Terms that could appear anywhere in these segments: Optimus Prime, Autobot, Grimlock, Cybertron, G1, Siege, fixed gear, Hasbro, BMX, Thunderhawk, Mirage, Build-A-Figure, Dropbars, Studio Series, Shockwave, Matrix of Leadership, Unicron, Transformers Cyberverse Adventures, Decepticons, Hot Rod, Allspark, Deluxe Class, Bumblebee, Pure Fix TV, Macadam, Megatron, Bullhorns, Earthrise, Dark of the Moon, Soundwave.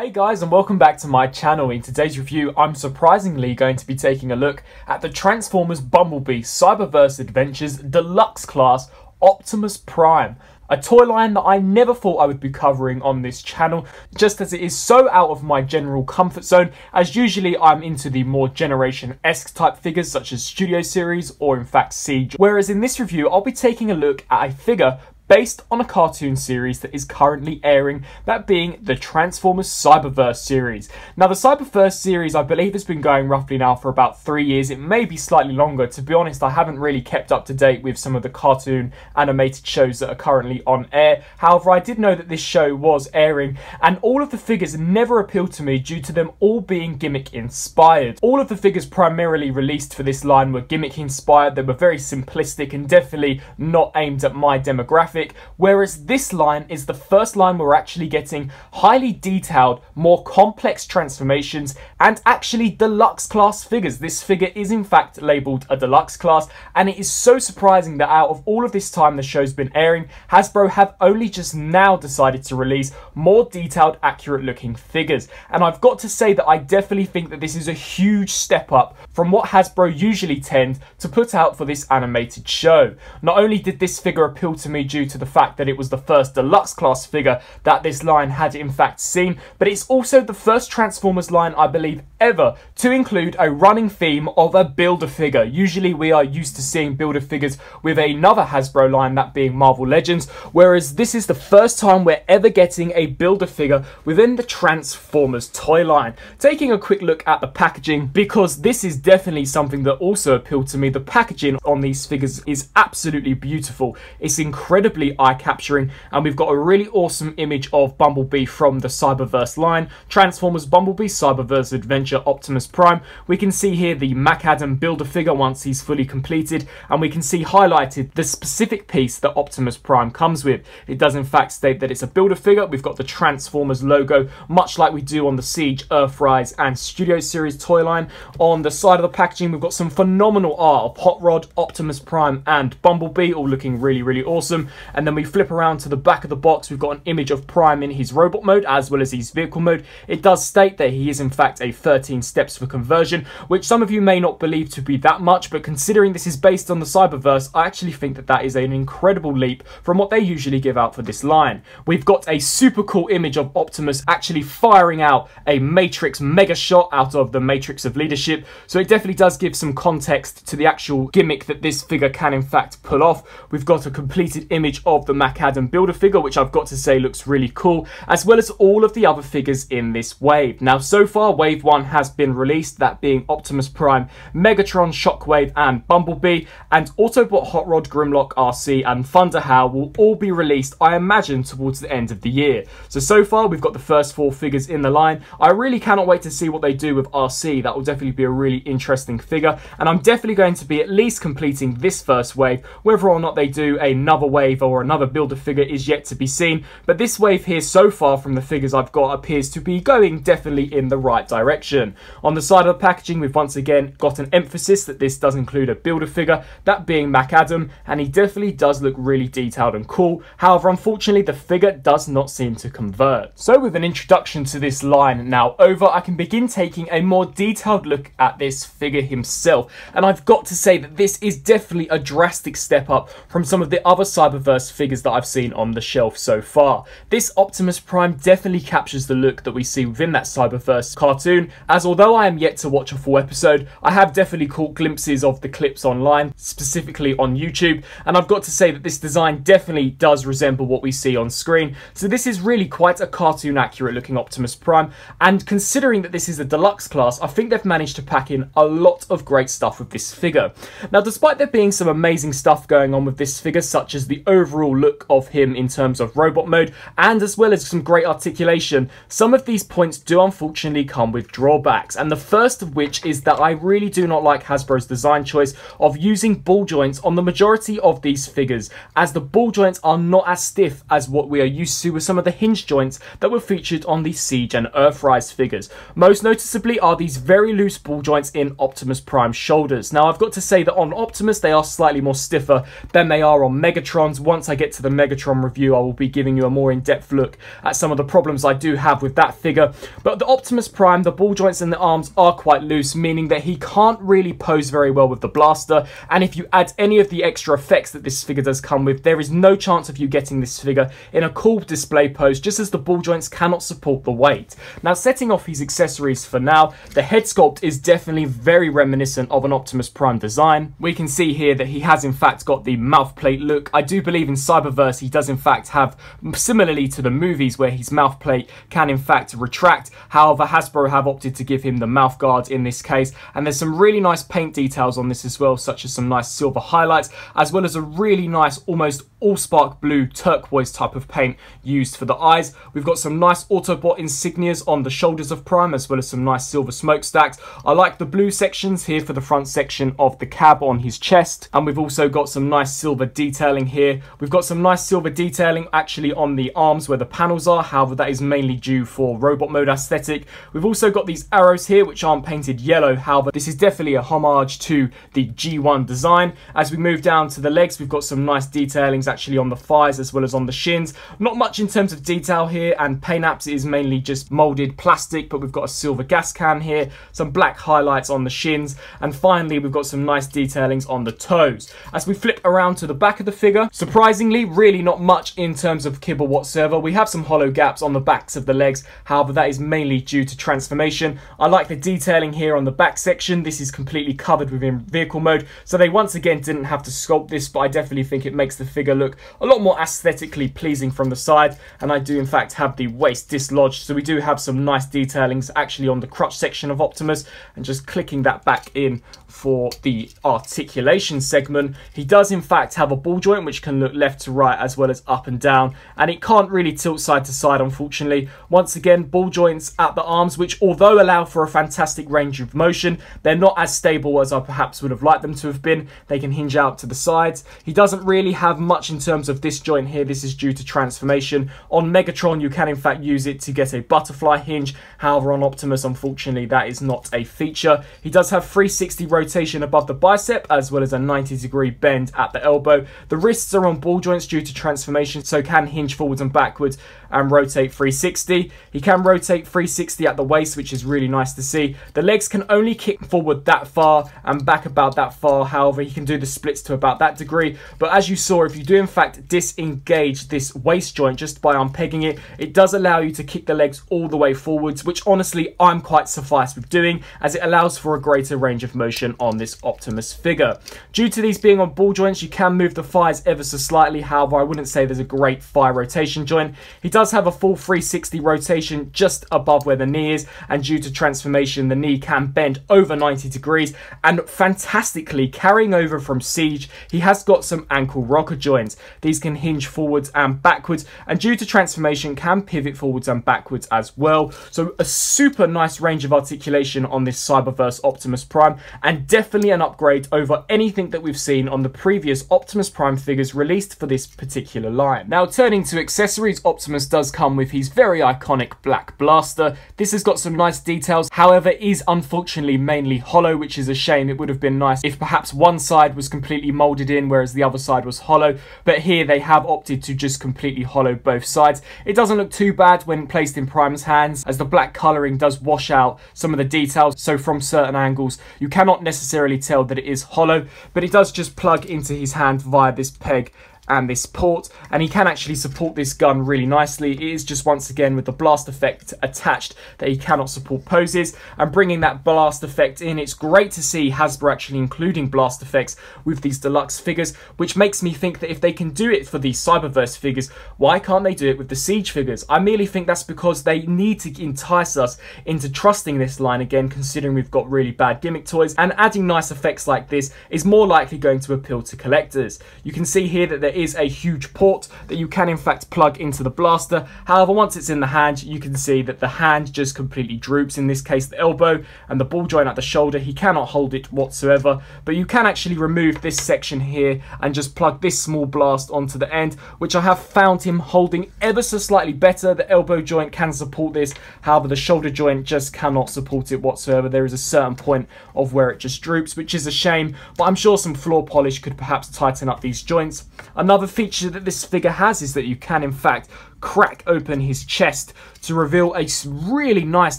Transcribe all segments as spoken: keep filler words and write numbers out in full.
Hey guys, and welcome back to my channel. In today's review, I'm surprisingly going to be taking a look at the Transformers Bumblebee Cyberverse Adventures Deluxe Class Optimus Prime. A toy line that I never thought I would be covering on this channel, just as it is so out of my general comfort zone, as usually I'm into the more Generation-esque type figures such as Studio Series or in fact Siege, whereas in this review I'll be taking a look at a figure based on a cartoon series that is currently airing, that being the Transformers Cyberverse series. Now the Cyberverse series I believe has been going roughly now for about three years, it may be slightly longer. To be honest, I haven't really kept up to date with some of the cartoon animated shows that are currently on air. However, I did know that this show was airing, and all of the figures never appealed to me due to them all being gimmick inspired. All of the figures primarily released for this line were gimmick inspired, they were very simplistic and definitely not aimed at my demographic. Whereas this line is the first line we're actually getting highly detailed, more complex transformations and actually deluxe class figures. This figure is in fact labelled a deluxe class, and it is so surprising that out of all of this time the show's been airing, Hasbro have only just now decided to release more detailed, accurate looking figures. And I've got to say that I definitely think that this is a huge step up from what Hasbro usually tend to put out for this animated show. Not only did this figure appeal to me due to the fact that it was the first deluxe class figure that this line had in fact seen, but it's also the first Transformers line I believe ever to include a running theme of a Build-A-Figure. Usually we are used to seeing Build-A-Figures with another Hasbro line, that being Marvel Legends, whereas this is the first time we're ever getting a Build-A-Figure within the Transformers toy line. Taking a quick look at the packaging, because this is definitely something that also appealed to me, the packaging on these figures is absolutely beautiful. It's incredibly eye-capturing, and we've got a really awesome image of Bumblebee from the Cyberverse line, Transformers Bumblebee Cyberverse Adventure Optimus Prime. We can see here the Macadam Build-A-Figure once he's fully completed, and we can see highlighted the specific piece that Optimus Prime comes with. It does in fact state that it's a Build-A-Figure. We've got the Transformers logo, much like we do on the Siege, Earthrise and Studio Series toy line. On the side of the packaging we've got some phenomenal art of Hot Rod, Optimus Prime and Bumblebee, all looking really really awesome. And then we flip around to the back of the box, we've got an image of Prime in his robot mode as well as his vehicle mode. It does state that he is in fact a thirteen steps for conversion, which some of you may not believe to be that much, but considering this is based on the Cyberverse, I actually think that that is an incredible leap from what they usually give out for this line. We've got a super cool image of Optimus actually firing out a Matrix mega shot out of the Matrix of Leadership, so it definitely does give some context to the actual gimmick that this figure can in fact pull off. We've got a completed image of the Macadam Build-A-Figure, which I've got to say looks really cool, as well as all of the other figures in this wave. Now so far wave one has been released, that being Optimus Prime, Megatron, Shockwave and Bumblebee, and Autobot, Hot Rod, Grimlock, R C and Thunderhawk will all be released I imagine towards the end of the year. So so far we've got the first four figures in the line. I really cannot wait to see what they do with R C. That will definitely be a really interesting figure, and I'm definitely going to be at least completing this first wave. Whether or not they do another wave or or another Build-A-Figure is yet to be seen, but this wave here so far from the figures I've got appears to be going definitely in the right direction. On the side of the packaging we've once again got an emphasis that this does include a Build-A-Figure, that being Macadam, and he definitely does look really detailed and cool. However, unfortunately the figure does not seem to convert. So with an introduction to this line now over, I can begin taking a more detailed look at this figure himself, and I've got to say that this is definitely a drastic step up from some of the other Cyberverse figures that I've seen on the shelf so far. This Optimus Prime definitely captures the look that we see within that Cyberverse cartoon, as although I am yet to watch a full episode, I have definitely caught glimpses of the clips online, specifically on YouTube, and I've got to say that this design definitely does resemble what we see on screen. So this is really quite a cartoon accurate looking Optimus Prime, and considering that this is a deluxe class, I think they've managed to pack in a lot of great stuff with this figure. Now despite there being some amazing stuff going on with this figure, such as the overall overall look of him in terms of robot mode and as well as some great articulation, some of these points do unfortunately come with drawbacks, and the first of which is that I really do not like Hasbro's design choice of using ball joints on the majority of these figures, as the ball joints are not as stiff as what we are used to with some of the hinge joints that were featured on the Siege and Earthrise figures. Most noticeably are these very loose ball joints in Optimus Prime's shoulders. Now I've got to say that on Optimus they are slightly more stiffer than they are on Megatron's, once I get to the Megatron review, I will be giving you a more in-depth look at some of the problems I do have with that figure. But the Optimus Prime, the ball joints and the arms are quite loose, meaning that he can't really pose very well with the blaster. And if you add any of the extra effects that this figure does come with, there is no chance of you getting this figure in a cool display pose, just as the ball joints cannot support the weight. Now, setting off his accessories for now, the head sculpt is definitely very reminiscent of an Optimus Prime design. We can see here that he has in fact got the mouth plate look. I do believe in Cyberverse he does in fact have, similarly to the movies, where his mouth plate can in fact retract. However, Hasbro have opted to give him the mouth guard in this case, and there's some really nice paint details on this as well, such as some nice silver highlights, as well as a really nice almost Allspark blue turquoise type of paint used for the eyes. We've got some nice Autobot insignias on the shoulders of Prime, as well as some nice silver smokestacks. I like the blue sections here for the front section of the cab on his chest, and we've also got some nice silver detailing here. We've got some nice silver detailing actually on the arms where the panels are, however that is mainly due for robot mode aesthetic. We've also got these arrows here which aren't painted yellow, however this is definitely a homage to the G one design. As we move down to the legs, we've got some nice detailings actually on the thighs as well as on the shins. Not much in terms of detail here, and paint apps is mainly just molded plastic, but we've got a silver gas can here, some black highlights on the shins, and finally we've got some nice detailings on the toes. As we flip around to the back of the figure, surprisingly really not much in terms of kibble whatsoever. We have some hollow gaps on the backs of the legs, however that is mainly due to transformation. I like the detailing here on the back section. This is completely covered within vehicle mode, so they once again didn't have to sculpt this, but I definitely think it makes the figure look a lot more aesthetically pleasing from the side. And I do in fact have the waist dislodged, so we do have some nice detailings actually on the crotch section of Optimus, and just clicking that back in for the articulation segment. He does in fact have a ball joint which can look left to right as well as up and down, and it can't really tilt side to side, unfortunately. Once again, ball joints at the arms which, although allow for a fantastic range of motion, they're not as stable as I perhaps would have liked them to have been. They can hinge out to the sides. He doesn't really have much in terms of this joint here. This is due to transformation. On Megatron you can in fact use it to get a butterfly hinge, however on Optimus unfortunately that is not a feature. He does have three sixty rotation above the bicep as well as a ninety degree bend at the elbow. The wrists are on ball joints due to transformation, so can hinge forwards and backwards and rotate three sixty. He can rotate three sixty at the waist, which is really nice to see. The legs can only kick forward that far and back about that far, however he can do the splits to about that degree. But as you saw, if you do in fact disengage this waist joint just by unpegging it, it does allow you to kick the legs all the way forwards, which honestly I'm quite sufficed with doing, as it allows for a greater range of motion on this Optimus figure. Due to these being on ball joints, you can move the thighs ever so slightly, however I wouldn't say there's a great thigh rotation joint. He does have a full three sixty rotation just above where the knee is, and due to transformation the knee can bend over ninety degrees, and fantastically carrying over from Siege, he has got some ankle rocker joints. These can hinge forwards and backwards, and due to transformation can pivot forwards and backwards as well. So a super nice range of articulation on this Cyberverse Optimus Prime, and definitely an upgrade over anything that we've seen on the previous Optimus Prime figures released for this particular line. Now turning to accessories, Optimus does come with his very iconic black blaster. This has got some nice details, however is unfortunately mainly hollow, which is a shame. It would have been nice if perhaps one side was completely molded in whereas the other side was hollow, but here they have opted to just completely hollow both sides. It doesn't look too bad when placed in Prime's hands, as the black colouring does wash out some of the details, so from certain angles you cannot necessarily tell that it is hollow, but it does just plug into his hand via this peg and this port, and he can actually support this gun really nicely. It is just once again with the blast effect attached that he cannot support poses, and bringing that blast effect in, it's great to see Hasbro actually including blast effects with these deluxe figures, which makes me think that if they can do it for the Cyberverse figures, why can't they do it with the Siege figures? I merely think that's because they need to entice us into trusting this line again, considering we've got really bad gimmick toys, and adding nice effects like this is more likely going to appeal to collectors. You can see here that there is a huge port that you can in fact plug into the blaster, however once it's in the hand you can see that the hand just completely droops, in this case the elbow, and the ball joint at the shoulder, he cannot hold it whatsoever. But you can actually remove this section here and just plug this small blast onto the end, which I have found him holding ever so slightly better. The elbow joint can support this, however the shoulder joint just cannot support it whatsoever. There is a certain point of where it just droops, which is a shame, but I'm sure some floor polish could perhaps tighten up these joints. Another Another feature that this figure has is that you can in fact crack open his chest to reveal a really nice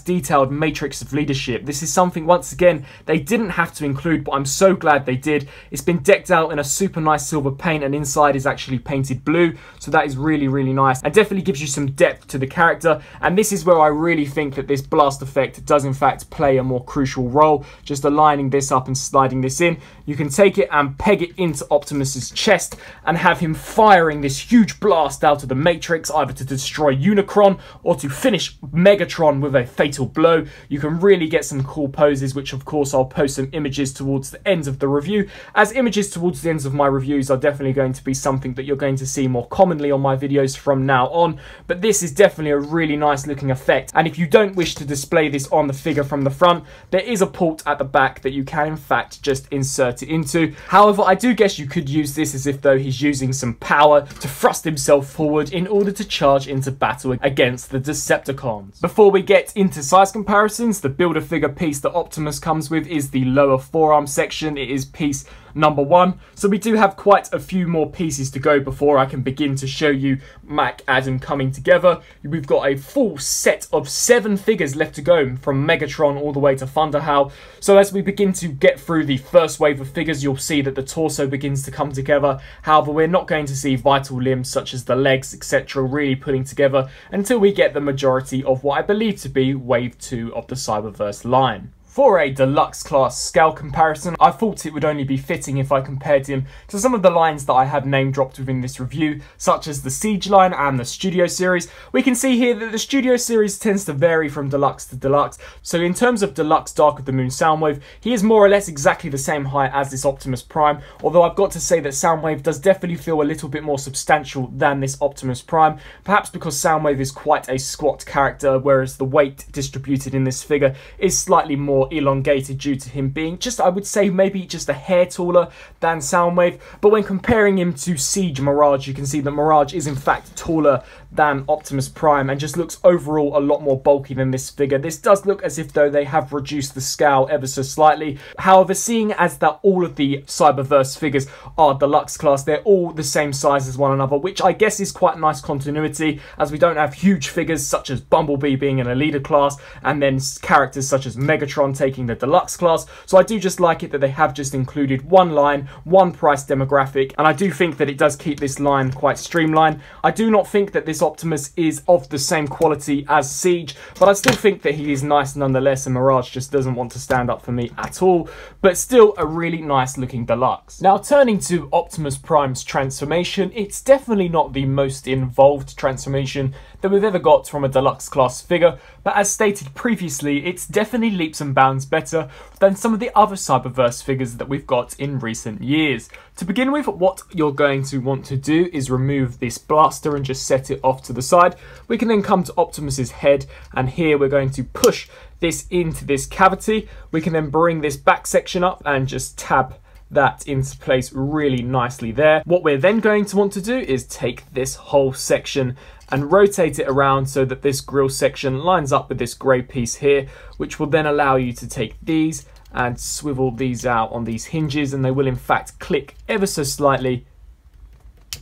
detailed Matrix of Leadership. This is something, once again, they didn't have to include, but I'm so glad they did. It's been decked out in a super nice silver paint, and inside is actually painted blue, so that is really, really nice, and definitely gives you some depth to the character. And this is where I really think that this blast effect does in fact play a more crucial role, just aligning this up and sliding this in. You can take it and peg it into Optimus's chest and have him firing this huge blast out of the Matrix, either to destroy Unicron or to finish Megatron with a fatal blow. You can really get some cool poses, which of course I'll post some images towards the end of the review, as images towards the ends of my reviews are definitely going to be something that you're going to see more commonly on my videos from now on. But this is definitely a really nice looking effect, and if you don't wish to display this on the figure from the front, there is a port at the back that you can in fact just insert it into. However, I do guess you could use this as if though he's using some power to thrust himself forward in order to charge into battle against the Decepticons. Before we get into size comparisons, the Build-A-Figure piece that Optimus comes with is the lower forearm section. It is piece number one, so we do have quite a few more pieces to go before I can begin to show you Macadam coming together. We've got a full set of seven figures left to go, from Megatron all the way to Thunderhawk. So as we begin to get through the first wave of figures, you'll see that the torso begins to come together. However, we're not going to see vital limbs such as the legs, et cetera, really putting together until we get the majority of what I believe to be wave two of the Cyberverse line. For a deluxe class scale comparison, I thought it would only be fitting if I compared him to some of the lines that I have name dropped within this review, such as the Siege line and the Studio Series. We can see here that the Studio Series tends to vary from deluxe to deluxe, so in terms of deluxe Dark of the Moon Soundwave, he is more or less exactly the same height as this Optimus Prime, although I've got to say that Soundwave does definitely feel a little bit more substantial than this Optimus Prime, perhaps because Soundwave is quite a squat character, whereas the weight distributed in this figure is slightly more elongated due to him being just, I would say, maybe just a hair taller than Soundwave. But when comparing him to Siege Mirage, you can see that Mirage is in fact taller than Optimus Prime and just looks overall a lot more bulky than this figure. This does look as if though they have reduced the scale ever so slightly. However, seeing as that all of the Cyberverse figures are deluxe class, they're all the same size as one another, which I guess is quite nice continuity, as we don't have huge figures such as Bumblebee being in a leader class and then characters such as Megatron taking the deluxe class. So I do just like it that they have just included one line, one price demographic, and I do think that it does keep this line quite streamlined. I do not think that this Optimus is of the same quality as Siege, but I still think that he is nice nonetheless, and Mirage just doesn't want to stand up for me at all, but still a really nice looking deluxe. Now turning to Optimus Prime's transformation, it's definitely not the most involved transformation that we've ever got from a deluxe class figure, but as stated previously, it's definitely leaps and bounds better than some of the other Cyberverse figures that we've got in recent years. To begin with, what you're going to want to do is remove this blaster and just set it off to the side. We can then come to Optimus's head, and here we're going to push this into this cavity. We can then bring this back section up and just tab that into place really nicely there. What we're then going to want to do is take this whole section and rotate it around so that this grill section lines up with this grey piece here, which will then allow you to take these and swivel these out on these hinges, and they will in fact click ever so slightly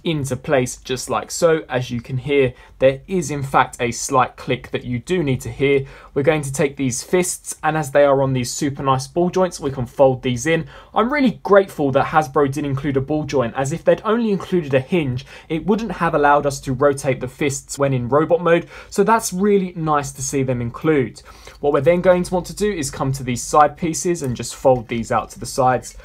into place, just like so. As you can hear, there is in fact a slight click that you do need to hear. We're going to take these fists, and as they are on these super nice ball joints, we can fold these in. I'm really grateful that Hasbro did include a ball joint, as if they'd only included a hinge, it wouldn't have allowed us to rotate the fists when in robot mode, so that's really nice to see them include. What we're then going to want to do is come to these side pieces and just fold these out to the sides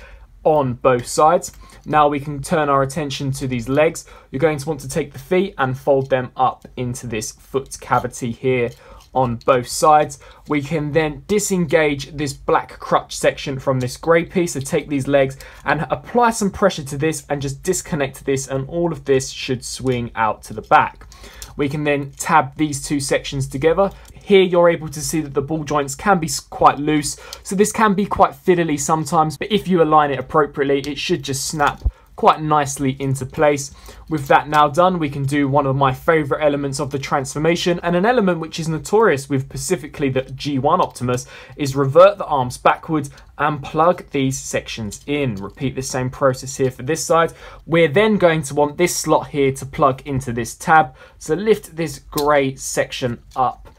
on both sides. Now we can turn our attention to these legs. You're going to want to take the feet and fold them up into this foot cavity here on both sides. We can then disengage this black crutch section from this grey piece, so take these legs and apply some pressure to this and just disconnect this, and all of this should swing out to the back. We can then tab these two sections together. Here you're able to see that the ball joints can be quite loose, so this can be quite fiddly sometimes, but if you align it appropriately, it should just snap quite nicely into place. With that now done, we can do one of my favourite elements of the transformation, and an element which is notorious with specifically the G one Optimus, is revert the arms backwards and plug these sections in. Repeat the same process here for this side. We're then going to want this slot here to plug into this tab, so lift this grey section up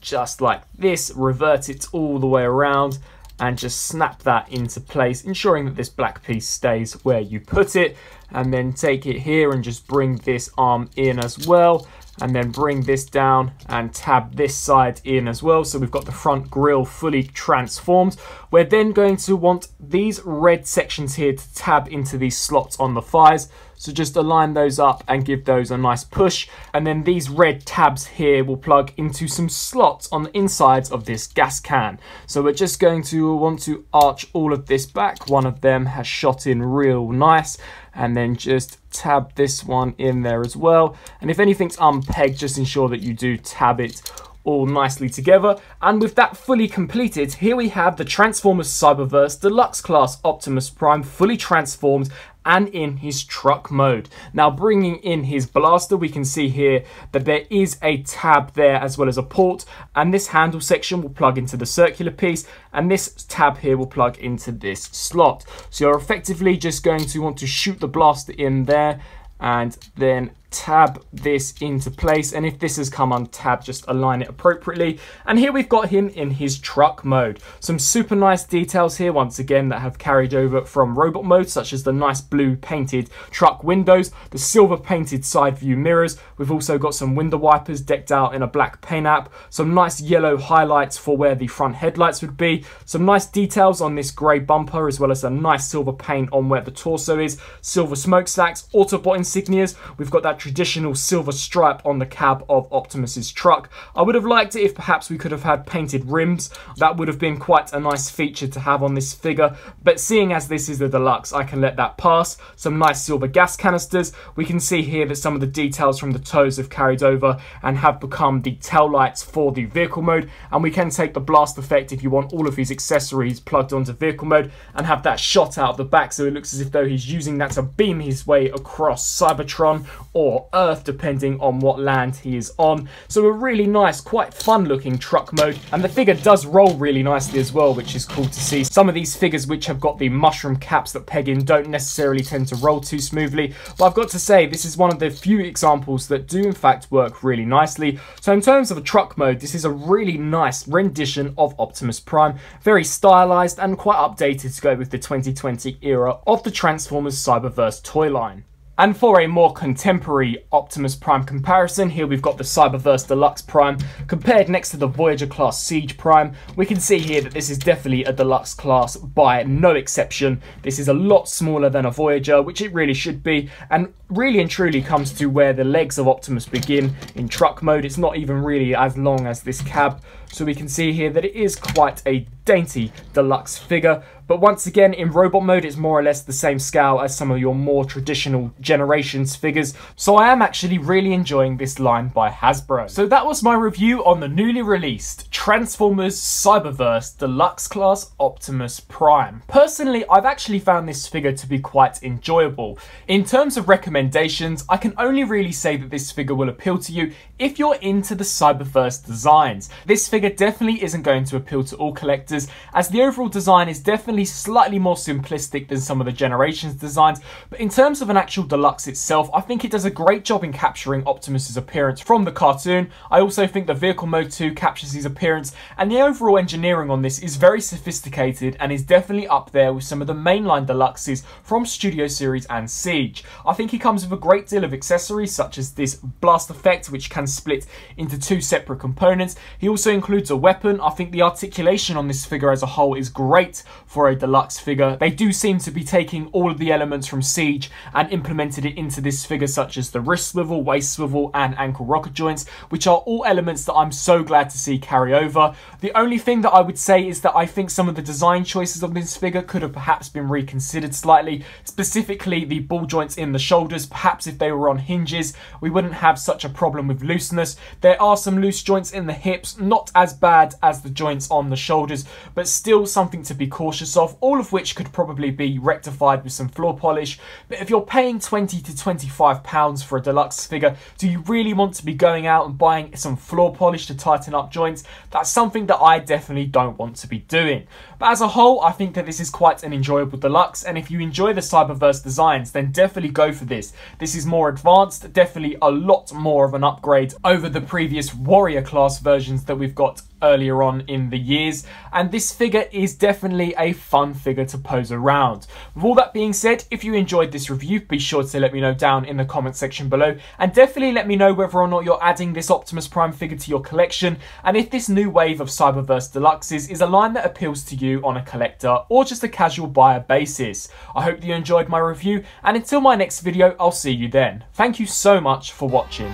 just like this, revert it all the way around, and just snap that into place, ensuring that this black piece stays where you put it, and then take it here and just bring this arm in as well, and then bring this down and tab this side in as well, so we've got the front grille fully transformed. We're then going to want these red sections here to tab into these slots on the thighs, so just align those up and give those a nice push, and then these red tabs here will plug into some slots on the insides of this gas can. So we're just going to want to arch all of this back. One of them has shot in real nice, and then just tab this one in there as well. And if anything's unpegged, just ensure that you do tab it all nicely together. And with that fully completed, here we have the Transformers Cyberverse Deluxe Class Optimus Prime fully transformed and in his truck mode. Now, bringing in his blaster, we can see here that there is a tab there as well as a port, and this handle section will plug into the circular piece, and this tab here will plug into this slot. So you're effectively just going to want to shoot the blaster in there and then tab this into place, and if this has come untabbed, just align it appropriately. And here we've got him in his truck mode. Some super nice details here once again that have carried over from robot mode, such as the nice blue painted truck windows, the silver painted side view mirrors. We've also got some window wipers decked out in a black paint app, some nice yellow highlights for where the front headlights would be, some nice details on this grey bumper, as well as a nice silver paint on where the torso is, silver smokestacks, Autobot insignias. We've got that traditional silver stripe on the cab of Optimus's truck. I would have liked it if perhaps we could have had painted rims. That would have been quite a nice feature to have on this figure, but seeing as this is the deluxe, I can let that pass. Some nice silver gas canisters. We can see here that some of the details from the toes have carried over and have become the tail lights for the vehicle mode, and we can take the blast effect if you want all of his accessories plugged onto vehicle mode and have that shot out the back, so it looks as if though he's using that to beam his way across Cybertron or Earth, depending on what land he is on. So a really nice, quite fun looking truck mode, and the figure does roll really nicely as well, which is cool to see. Some of these figures which have got the mushroom caps that peg in don't necessarily tend to roll too smoothly, but I've got to say this is one of the few examples that do in fact work really nicely. So in terms of a truck mode, this is a really nice rendition of Optimus Prime, very stylized and quite updated to go with the twenty twenty era of the Transformers Cyberverse toy line. And for a more contemporary Optimus Prime comparison, here we've got the Cyberverse Deluxe Prime compared next to the Voyager class Siege Prime. We can see here that this is definitely a Deluxe class by no exception. This is a lot smaller than a Voyager, which it really should be, and really and truly comes to where the legs of Optimus begin in truck mode. It's not even really as long as this cab. So we can see here that it is quite a dainty deluxe figure. But once again, in robot mode, it's more or less the same scale as some of your more traditional Generations figures. So I am actually really enjoying this line by Hasbro. So that was my review on the newly released Transformers Cyberverse Deluxe Class Optimus Prime. Personally, I've actually found this figure to be quite enjoyable. In terms of recommendations, I can only really say that this figure will appeal to you if you're into the Cyberverse designs. This figure definitely isn't going to appeal to all collectors, as the overall design is definitely slightly more simplistic than some of the Generations designs, but in terms of an actual Deluxe itself, I think it does a great job in capturing Optimus's appearance from the cartoon. I also think the vehicle mode too captures his appearance, and the overall engineering on this is very sophisticated and is definitely up there with some of the mainline Deluxes from Studio Series and Siege. I think he comes with a great deal of accessories such as this blast effect, which can split into two separate components. He also includes a weapon. I think the articulation on this figure as a whole is great for a Deluxe figure. They do seem to be taking all of the elements from Siege and implementing it into this figure, such as the wrist swivel, waist swivel and ankle rocket joints, which are all elements that I'm so glad to see carry over. The only thing that I would say is that I think some of the design choices of this figure could have perhaps been reconsidered slightly, specifically the ball joints in the shoulders. Perhaps if they were on hinges, we wouldn't have such a problem with looseness. There are some loose joints in the hips, not as as bad as the joints on the shoulders, but still something to be cautious of, all of which could probably be rectified with some floor polish. But if you're paying twenty to twenty-five pounds for a deluxe figure, do you really want to be going out and buying some floor polish to tighten up joints? That's something that I definitely don't want to be doing. But as a whole, I think that this is quite an enjoyable deluxe, and if you enjoy the Cyberverse designs, then definitely go for this. This is more advanced, definitely a lot more of an upgrade over the previous Warrior class versions that we've got earlier on in the years, and this figure is definitely a fun figure to pose around. With all that being said, if you enjoyed this review, be sure to let me know down in the comment section below, and definitely let me know whether or not you're adding this Optimus Prime figure to your collection, and if this new wave of Cyberverse Deluxes is a line that appeals to you on a collector or just a casual buyer basis. I hope that you enjoyed my review, and until my next video, I'll see you then. Thank you so much for watching.